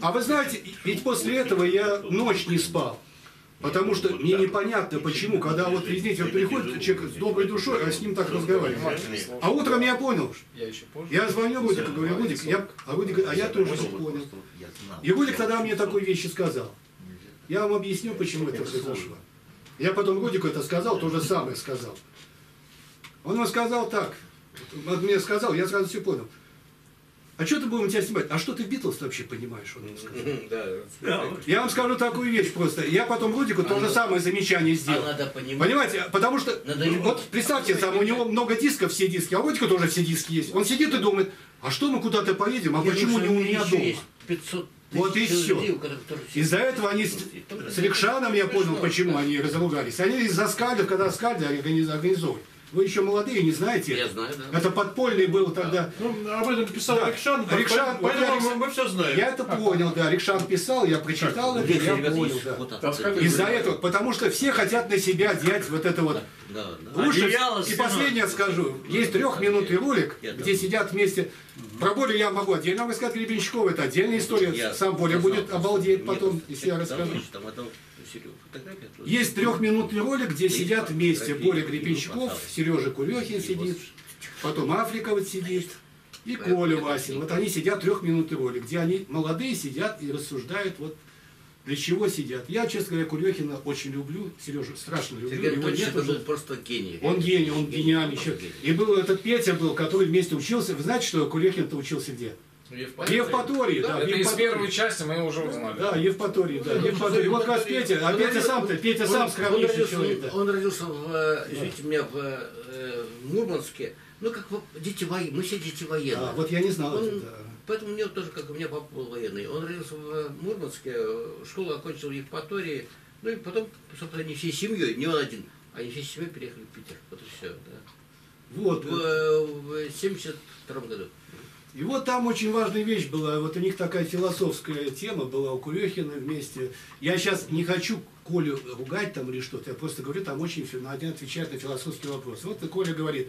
А вы знаете, ведь после этого я ночь не спал, потому что мне непонятно почему, когда вот, извините, вот приходит человек с доброй душой, а с ним так разговаривает. А утром я понял, я звоню Рудику, говорю, Рудик, а я тоже не понял. И Рудик тогда мне такой вещи сказал. Я вам объясню, почему это произошло. Я потом Рудику это сказал, то же самое сказал. Он ему сказал так. Он мне сказал, я сразу все понял. А что ты будем тебя снимать? А что ты Битлз вообще понимаешь? Он мне сказал. Я вам скажу такую вещь просто. Я потом Рудику то же самое замечание сделал. Понимаете? Потому что, вот представьте, там у него много дисков, все диски, а у Рудика тоже все диски есть. Он сидит и думает, а что мы куда-то поедем, а почему не у меня дома? Вот и все. Из-за этого они с Рекшаном, я понял, почему они разругались. Они из-за Скальдов, когда Скальды организовывают. Вы еще молодые, не знаете? Я знаю, да. Это подпольный был тогда. Ну, об этом писал Рекшан. Поэтому мы все знаем. Я это понял, да. Рекшан писал, я прочитал это, я понял, да. Из-за этого, потому что все хотят на себя взять вот это вот. Лучше. И последнее скажу. Есть 3-минутный ролик, где сидят вместе. Про Борю я могу отдельно рассказать, Гребенщикова, это отдельная история. Сам Боря будет обалдеть потом, если я расскажу. Есть 3-минутный ролик, где сидят вместе Боря Гребенщиков, Сережа Курехин сидит, потом Африка вот сидит и Коля Васин. Вот они сидят, 3-минутный ролик, где они молодые сидят и рассуждают вот для чего сидят. Я, честно говоря, Курехина очень люблю, Сережу страшно люблю. Его нет уже. Просто гений. Он гений, он гениальный человек. И был этот Петя, который вместе учился. Вы знаете, что Курехин-то учился где? В Евпатории. Евпатории, да. Это из первой части мы уже узнали. Да, Евпатории, да. Евпатории. Вот как раз Петя. А Петя сам-то, Петя сам скромнейший человек. Он родился, извините меня, в Мурманске. Ну, как дети военные, мы все дети военные. А, вот я не знал. Поэтому мне тоже, как у меня папа был военный. Он родился в Мурманске, школу окончил в Евпатории. Ну и потом, собственно, они всей семьей, не он один, они всей семьей переехали в Питер. Вот и все, да. Вот. В 1972 году. И вот там очень важная вещь была, вот у них такая философская тема была у Курехина вместе. Я сейчас не хочу Колю ругать там или что-то, я просто говорю, там очень один отвечает на философский вопрос. Вот и Коля говорит,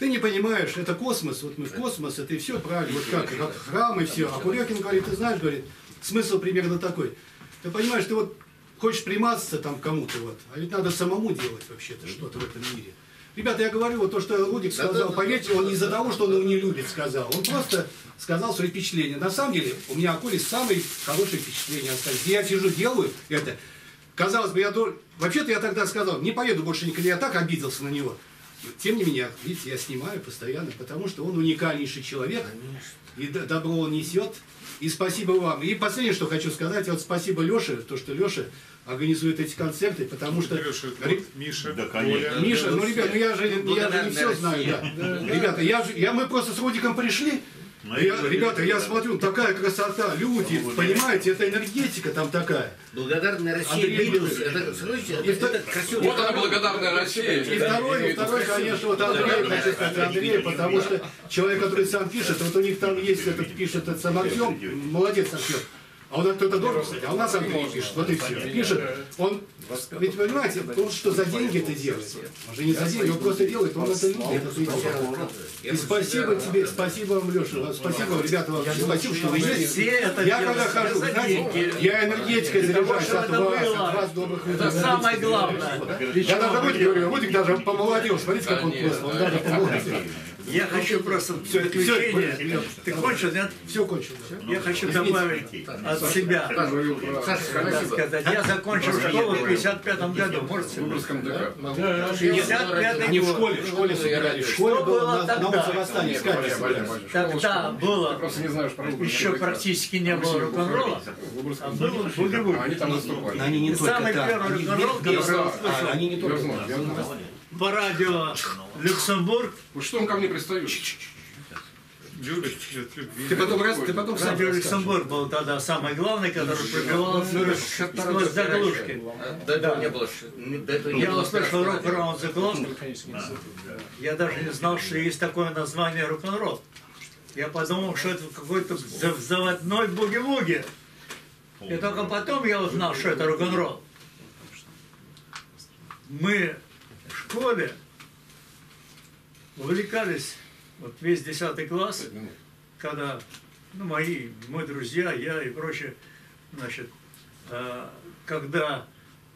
ты не понимаешь, это космос, вот мы в космос, это и все правильно, вот как храм и все. А Курехин говорит, ты знаешь, говорит, смысл примерно такой, ты понимаешь, ты вот хочешь примазаться там кому-то, вот, а ведь надо самому делать вообще-то что-то в этом мире. Ребята, я говорю, вот то, что Рудик сказал, поверьте, он не из-за того, что он его не любит, сказал. Он просто сказал свои впечатления. На самом деле, у меня о Коле самые хорошие впечатления остались. Я сижу, делаю это. Казалось бы, я... Вообще-то я тогда сказал, не поеду больше никогда, я так обиделся на него. Тем не менее, видите, я снимаю постоянно, потому что он уникальнейший человек. И добро он несет. И спасибо вам. И последнее, что хочу сказать, вот спасибо Леше, то, что Леша организует эти концерты, потому что... Миша, да, конечно. Миша, ну, ребят, ну я же не все знаю, да. Ребята, мы просто с Рудиком пришли, ребята, я смотрю, такая красота, люди, понимаете, это энергетика там такая. Благодарная Россия появилась. Вот она, благодарная Россия. И второй, конечно, вот Андрей, потому что человек, который сам пишет, вот у них там есть этот, пишет этот сам Артем, молодец Артем. А он кто-то должен писать, а у нас Андрей пишет, вот и все. Пишет, он, ведь понимаете, он что за деньги это делает, он же не за деньги, он просто делает, он это любит. И спасибо тебе, спасибо вам, Леша, спасибо, ребята, вам спасибо, что вы есть. Я когда хожу, знаете, я энергетикой заряжаюсь от вас, добрых людей. Это самое главное. Я даже Рудик говорю, Рудик даже помолодел, смотрите, как он просто, он даже помолодел. Я хочу просто заключение. Ты кончил, нет? Все кончил. Я хочу добавить от себя. Я закончил школу в 1955 году. Можете? В 1955 году. В школе собирали. В школе было тогда было. Еще практически не было рок-н-ролла. А было в Будигу. Они не только так. Самый первый рок-н-ролл. Они не только так. По радио Люксембург. Что он ко мне пристает? Ты потом радио Люксембург был тогда самый главный, который пробивал сквозь заглушки. До этого не было. Я услышал рок-н-ролл заглушки. Я даже не знал, что есть такое название рок-н-ролл. Я подумал, что это какой-то заводной буги-вуги. И только потом я узнал, что это рок-н-ролл. Мы в школе увлекались, вот весь 10 класс, когда ну, мои друзья, я и прочее, значит, когда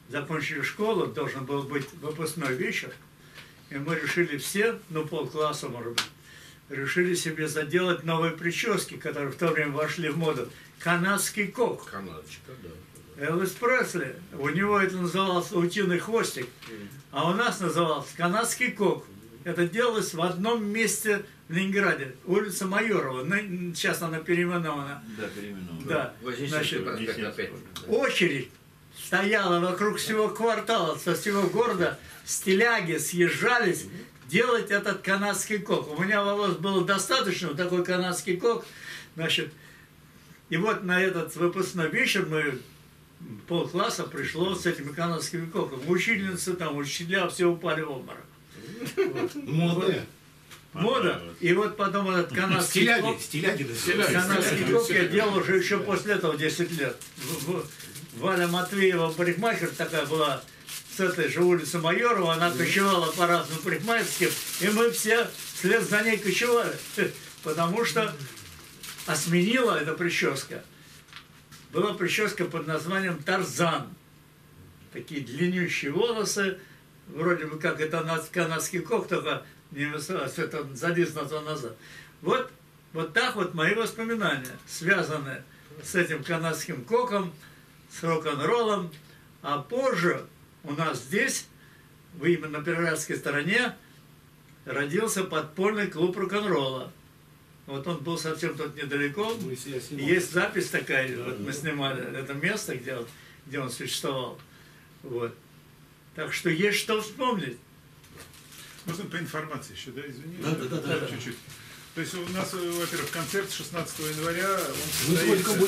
закончили школу, должен был быть выпускной вечер, и мы решили все, ну полкласса, может быть, решили себе заделать новые прически, которые в то время вошли в моду. Канадский кок. Канадочка, да. Элвис Пресли, у него это называлось утиный хвостик, а у нас назывался канадский кок. Это делалось в одном месте в Ленинграде, улица Майорова, сейчас она переименована. Да, переименована. Да. Значит, очередь стояла вокруг всего квартала, со всего города, стиляги съезжались делать этот канадский кок. У меня волос было достаточно, такой канадский кок. Значит, и вот на этот выпускной вечер мы... Полкласса пришло с этими канадскими коками. Учительницы там, учителя, все упали в обморок. Мода. Мода. И вот потом этот канадский кок. Канадский кок я делал уже еще после этого 10 лет. Валя Матвеева, парикмахер такая была, с этой же улицы Майорова, она кочевала по разным парикмахерским, и мы все вслед за ней кочевали. Потому что осменила эта прическа. Была прическа под названием Тарзан. Такие длиннющие волосы, вроде бы как это канадский кок, только не высылался, это задиснуто назад. Вот так вот мои воспоминания связаны с этим канадским коком, с рок-н-роллом, а позже у нас здесь, именно на Пиратской стороне, родился подпольный клуб рок-н-ролла. Вот он был совсем тут недалеко, есть запись такая, вот мы снимали это место, где он существовал. Вот. Так что есть что вспомнить. Можно по информации еще, да, извини? Да, чуть-чуть. То есть у нас, во-первых, концерт 16 января, он состоится. Он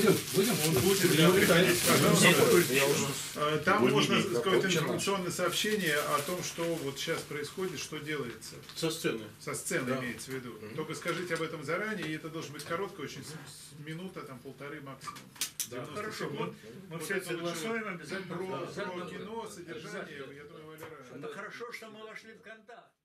будет, я приходить, пожалуйста. Там можно какое-то информационное сообщение о том, что вот сейчас происходит, что делается. Со сцены. Со сцены, да, имеется в виду. Только скажите об этом заранее, и это должно быть короткое, очень минута, там полторы максимум. Да, хорошо. Мы все это согласуем обязательно. Про кино, содержание, я думаю, Валера. Хорошо, что мы вошли в контакт.